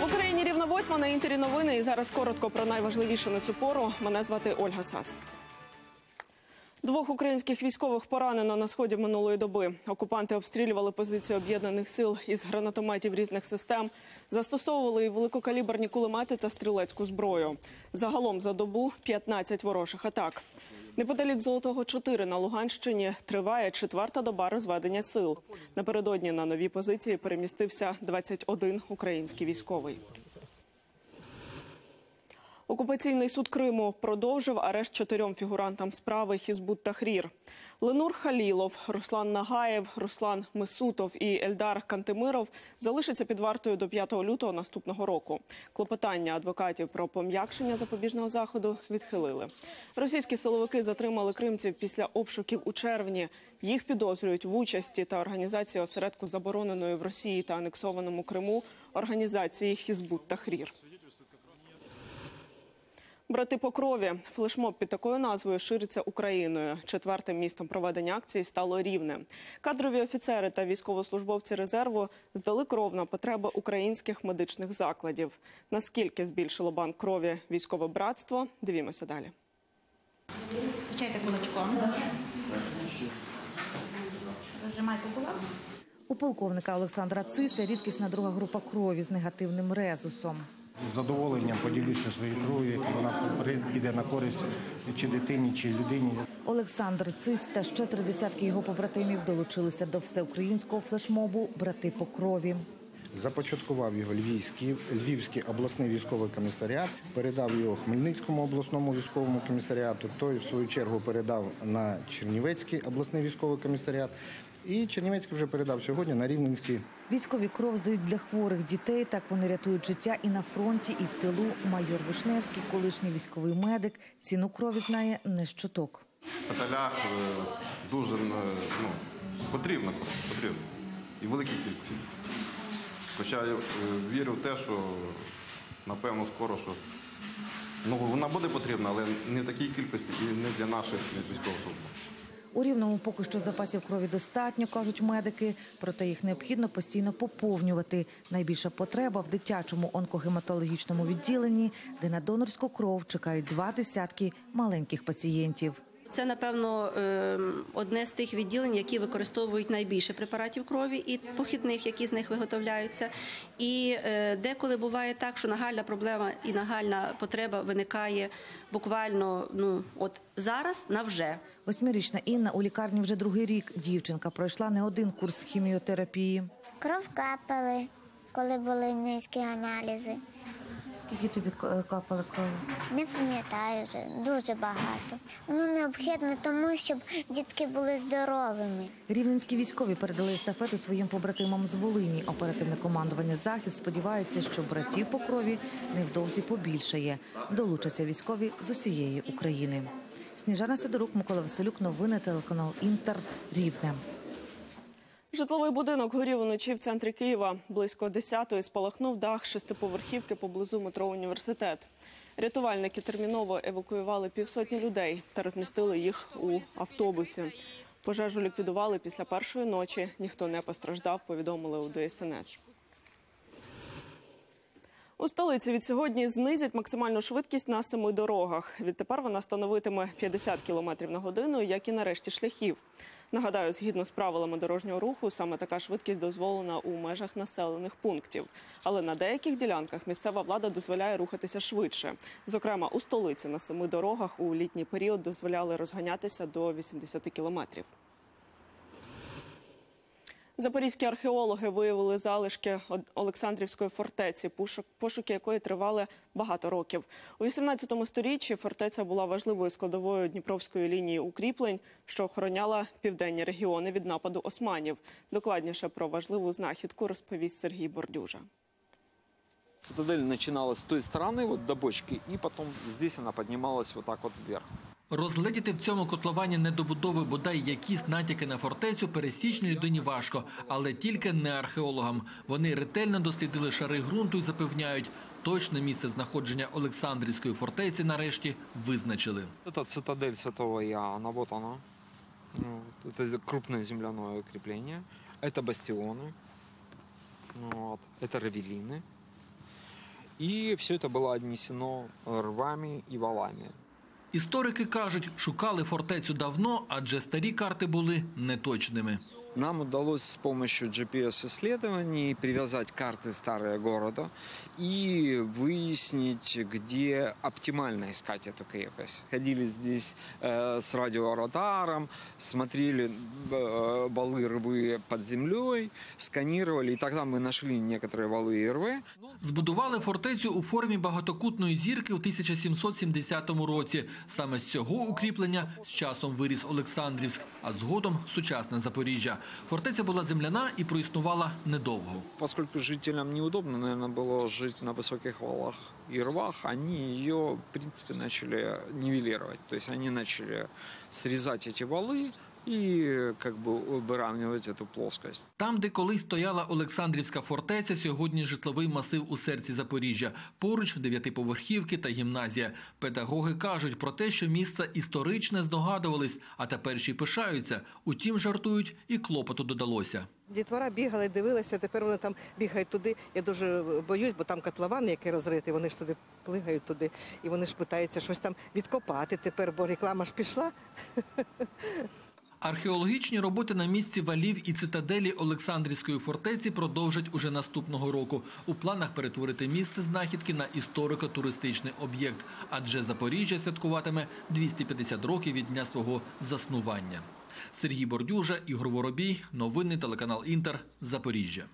В Україні рівно 8 на Інтері новини. І зараз коротко про найважливіше на цю пору. Мене звати Ольга Сас. Двох українських військових поранено на сході минулої доби. Окупанти обстрілювали позицію об'єднаних сил із гранатометів різних систем, застосовували і великокаліберні кулемети та стрілецьку зброю. Загалом за добу 15 ворожих атак. Неподалік Золотого 4 на Луганщині триває четверта доба розведення сил. Напередодні на нові позиції перемістився 21 український військовий. Окупаційний суд Криму продовжив арешт 4 фігурантам справи Хізб ут-Тахрір. Ленур Халілов, Руслан Нагаєв, Руслан Мисутов і Ельдар Кантемиров залишаться під вартою до 5 лютого наступного року. Клопотання адвокатів про пом'якшення запобіжного заходу відхилили. Російські силовики затримали кримців після обшуків у червні. Їх підозрюють в участі та організації осередку забороненої в Росії та анексованому Криму організації Хізб ут-Тахрір. «Брати по крові» – флешмоб під такою назвою шириться Україною. Четвертим містом проведення акції стало Рівне. Кадрові офіцери та військовослужбовці резерву здали кров на потреби українських медичних закладів. Наскільки збільшило банк крові військове братство – дивімося далі. Включайте кулачком. Розжимайте кулак. У полковника Олександра Циса рідкісна друга група крові з негативним резусом. З задоволенням поділюся своєю кров'ю, вона піде на користь чи дитині, чи людині. Олександр Цис та ще 30 його побратимів долучилися до всеукраїнського флешмобу «Брати по крові». Започаткував його Львівський обласний військовий комісаріат, передав його Хмельницькому обласному військовому комісаріату, той в свою чергу передав на Чернівецький обласний військовий комісаріат. І Чернівецький вже передав сьогодні на Рівненський. Військові кров здають для хворих дітей. Так вони рятують життя і на фронті, і в тилу. Майор Вишневський, колишній військовий медик, ціну крові знає не з чуток. В шпиталях дуже потрібна кров. І велика кількість. Хоча я вірю в те, що, напевно, скоро, що вона буде потрібна, але не в такій кількості і не для наших військовослужбовців. У Рівному поки що запасів крові достатньо, кажуть медики, проте їх необхідно постійно поповнювати. Найбільша потреба в дитячому онкогематологічному відділенні, де на донорську кров чекають 2 десятки маленьких пацієнтів. Це, напевно, одне з тих відділень, які використовують найбільше препаратів крові і похідних, які з них виготовляються. І деколи буває так, що нагальна проблема і нагальна потреба виникає буквально от зараз на вже. 8-річна Інна у лікарні вже другий рік. Дівчинка пройшла не один курс хіміотерапії. Кров капали, коли були низькі аналізи. Скільки тобі капали крові? Не пам'ятаю вже, дуже багато. Воно необхідно тому, щоб дітки були здоровими. Рівненські військові передали естафету своїм побратимам з Волині. Оперативне командування «Захід» сподівається, що братів по крові невдовзі побільшає. Долучаться військові з усієї України. Сніжана Сидорук, Микола Василюк, новини телеканал «Інтер», Рівне. Житловий будинок горів уночі в центрі Києва. Близько 10-ї спалахнув дах 6-поверхівки поблизу метро «Університет». Рятувальники терміново евакуювали півсотні людей та розмістили їх у автобусі. Пожежу ліквідували після першої ночі. Ніхто не постраждав, повідомили у ДСНС. У столиці від сьогодні знизять максимальну швидкість на 7 дорогах. Відтепер вона становитиме 50 кілометрів на годину, як і на решті шляхів. Нагадаю, згідно з правилами дорожнього руху, саме така швидкість дозволена у межах населених пунктів. Але на деяких ділянках місцева влада дозволяє рухатися швидше. Зокрема, у столиці на 7 дорогах у літній період дозволяли розганятися до 80 кілометрів. Запорізькі археологи виявили залишки Олександрівської фортеці, пошуки якої тривали багато років. У 18 сторіччі фортеця була важливою складовою Дніпровської лінії укріплень, що охороняла південні регіони від нападу османів. Докладніше про важливу знахідку розповість Сергій Бордюжа. Цитадель починалася з тієї сторони, до бочки, і потім тут вона піднімалася отак от вверх. Розгледіти в цьому котловані недобудови бодай якісь натяки на фортецю пересічній людині важко, але тільки не археологам. Вони ретельно дослідили шари ґрунту і запевняють, точне місце знаходження Олександрівської фортеці нарешті визначили. Це цитадель Святого Іоанна, ось вона. Это крупное земляное укрепление, это бастионы, это равелины. І все це було віднесено рвами і валами. Історики кажуть, шукали фортецю давно, адже старі карти були неточними. Нам вдалося з допомогою GPS-досліджень прив'язати карти старого міста і вияснити, де оптимально шукати цю крепость. Ходили тут з радіорадаром, дивилися вали, рви під землею, сканували, і тоді ми знайшли деякі вали і рви. Збудували фортецю у формі багатокутної зірки в 1770 році. Саме з цього укріплення з часом виріс Олександрівськ, а згодом – сучасне Запоріжжя. Фортеця була земляна і проіснувала недовго. Оскільки жителям неудобно, мабуть, було жити на високих валах і рвах, вони її, в принципі, почали нівелірувати. Тобто вони почали зрізати ці вали і вирівнювати цю плоскость. Там, де колись стояла Олександрівська фортеця, сьогодні житловий масив у серці Запоріжжя. Поруч дев'ятиповерхівки та гімназія. Педагоги кажуть про те, що місце історичне, здогадувались, а тепер ще й пишаються. Утім, жартують, і клопоту додалося. Дітвора бігали, дивилися, тепер вони там бігають туди. Я дуже боюсь, бо там котлован, який розритий, вони ж туди плигають туди. І вони ж питаються щось там відкопати тепер, бо реклама ж пішла. Археологічні роботи на місці валів і цитаделі Олександрівської фортеці продовжать уже наступного року. У планах перетворити місце знахідки на історико-туристичний об'єкт. Адже Запоріжжя святкуватиме 250 років від дня свого заснування. Сергій Бордюжа, Ігор Воробій. Новини телеканал «Інтер». Запоріжжя.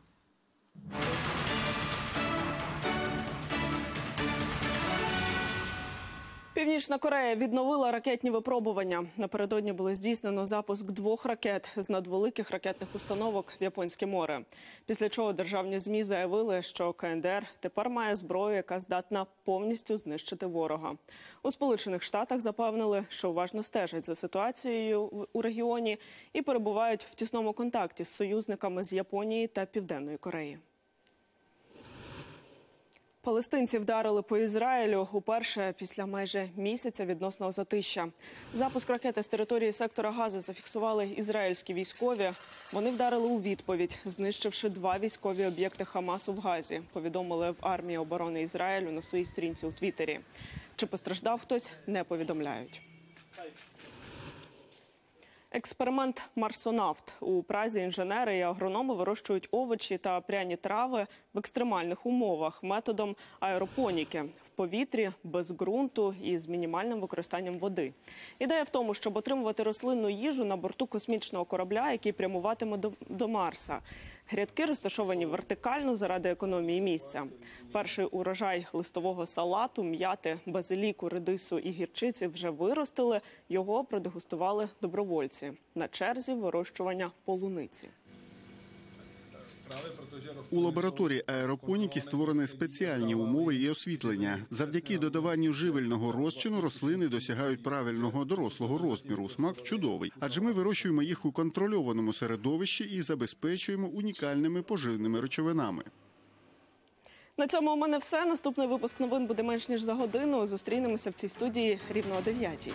Північна Корея відновила ракетні випробування. Напередодні було здійснено запуск 2 ракет з надвеликих ракетних установок в Японське море. Після чого державні ЗМІ заявили, що КНДР тепер має зброю, яка здатна повністю знищити ворога. У Сполучених Штатах запевнили, що уважно стежать за ситуацією у регіоні і перебувають в тісному контакті з союзниками з Японії та Південної Кореї. Палестинці вдарили по Ізраїлю уперше після майже місяця відносного затища. Запуск ракети з території сектора Гази зафіксували ізраїльські військові. Вони вдарили у відповідь, знищивши 2 військові об'єкти Хамасу в Газі, повідомили в армії оборони Ізраїлю на своїй сторінці у Твіттері. Чи постраждав хтось, не повідомляють. Експеримент «Марсонавт». У Празі інженери і агрономи вирощують овочі та пряні трави в екстремальних умовах методом аеропоніки – в повітрі, без ґрунту і з мінімальним використанням води. Ідея в тому, щоб отримувати рослинну їжу на борту космічного корабля, який прямуватиме до Марса. Грядки розташовані вертикально заради економії місця. Перший урожай листового салату, м'яти, базиліку, редису і гірчиці вже виростили. Його продегустували добровольці. На черзі вирощування полуниці. У лабораторії аеропоніки створені спеціальні умови і освітлення. Завдяки додаванню живельного розчину рослини досягають правильного дорослого розміру. Смак чудовий, адже ми вирощуємо їх у контрольованому середовищі і забезпечуємо унікальними поживними речовинами. На цьому у мене все. Наступний випуск новин буде менш ніж за годину. Зустрінемося в цій студії рівно о 9-й.